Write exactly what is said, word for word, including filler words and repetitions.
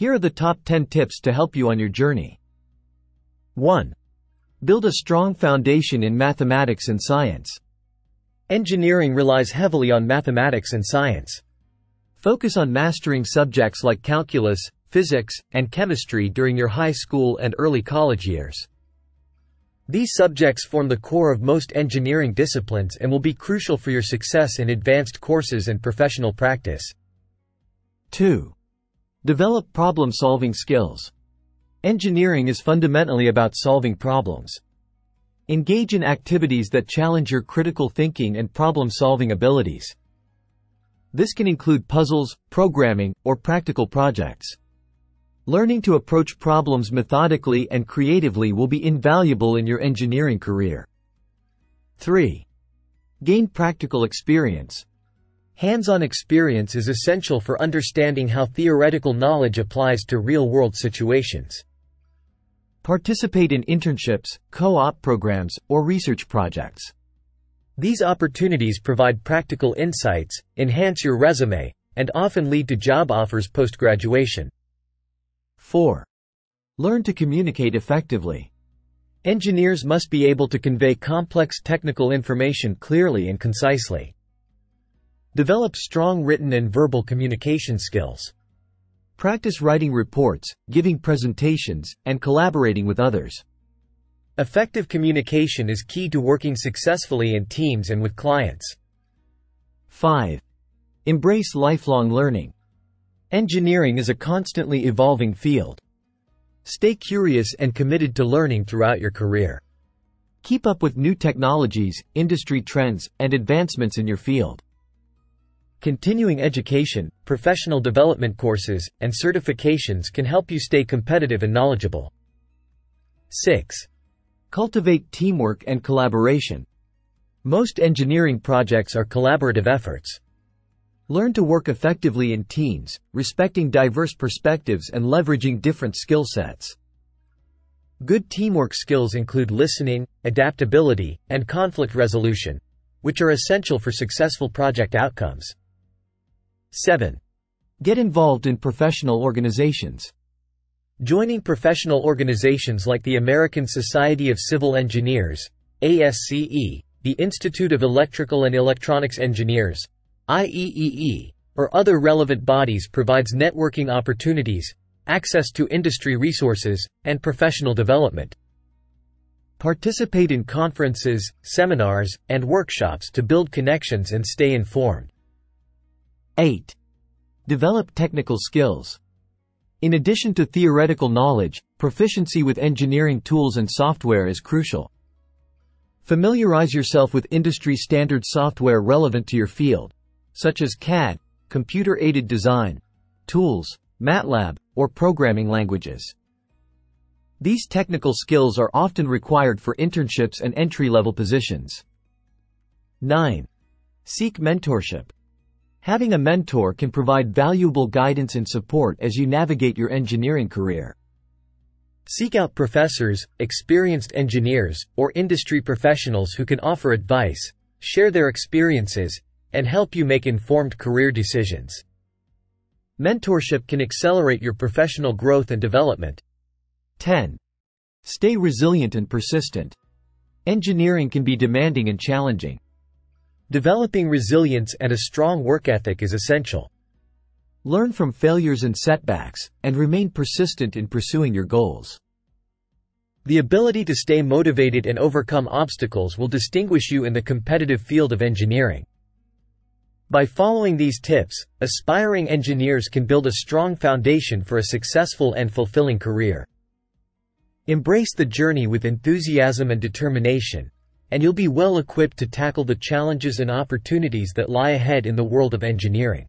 Here are the top ten tips to help you on your journey. one. Build a strong foundation in mathematics and science. Engineering relies heavily on mathematics and science. Focus on mastering subjects like calculus, physics, and chemistry during your high school and early college years. These subjects form the core of most engineering disciplines and will be crucial for your success in advanced courses and professional practice. two. Develop problem-solving skills. Engineering is fundamentally about solving problems. Engage in activities that challenge your critical thinking and problem-solving abilities. This can include puzzles, programming, or practical projects. Learning to approach problems methodically and creatively will be invaluable in your engineering career. three. Gain practical experience. Hands-on experience is essential for understanding how theoretical knowledge applies to real-world situations. Participate in internships, co-op programs, or research projects. These opportunities provide practical insights, enhance your resume, and often lead to job offers post-graduation. four. Learn to communicate effectively. Engineers must be able to convey complex technical information clearly and concisely. Develop strong written and verbal communication skills. Practice writing reports, giving presentations, and collaborating with others. Effective communication is key to working successfully in teams and with clients. five. Embrace lifelong learning. Engineering is a constantly evolving field. Stay curious and committed to learning throughout your career. Keep up with new technologies, industry trends, and advancements in your field. Continuing education, professional development courses, and certifications can help you stay competitive and knowledgeable. six. Cultivate teamwork and collaboration. Most engineering projects are collaborative efforts. Learn to work effectively in teams, respecting diverse perspectives and leveraging different skill sets. Good teamwork skills include listening, adaptability, and conflict resolution, which are essential for successful project outcomes. seven. Get involved in professional organizations. Joining professional organizations like the American Society of Civil Engineers, A S C E, the Institute of Electrical and Electronics Engineers, I triple E, or other relevant bodies provides networking opportunities, access to industry resources, and professional development. Participate in conferences, seminars, and workshops to build connections and stay informed. eight. Develop technical skills. In addition to theoretical knowledge, proficiency with engineering tools and software is crucial. Familiarize yourself with industry-standard software relevant to your field, such as C A D, computer-aided design, tools, MATLAB, or programming languages. These technical skills are often required for internships and entry-level positions. nine. Seek mentorship. Having a mentor can provide valuable guidance and support as you navigate your engineering career. Seek out professors, experienced engineers, or industry professionals who can offer advice, share their experiences, and help you make informed career decisions. Mentorship can accelerate your professional growth and development. ten. Stay resilient and persistent. Engineering can be demanding and challenging. Developing resilience and a strong work ethic is essential. Learn from failures and setbacks, and remain persistent in pursuing your goals. The ability to stay motivated and overcome obstacles will distinguish you in the competitive field of engineering. By following these tips, aspiring engineers can build a strong foundation for a successful and fulfilling career. Embrace the journey with enthusiasm and determination, and you'll be well equipped to tackle the challenges and opportunities that lie ahead in the world of engineering.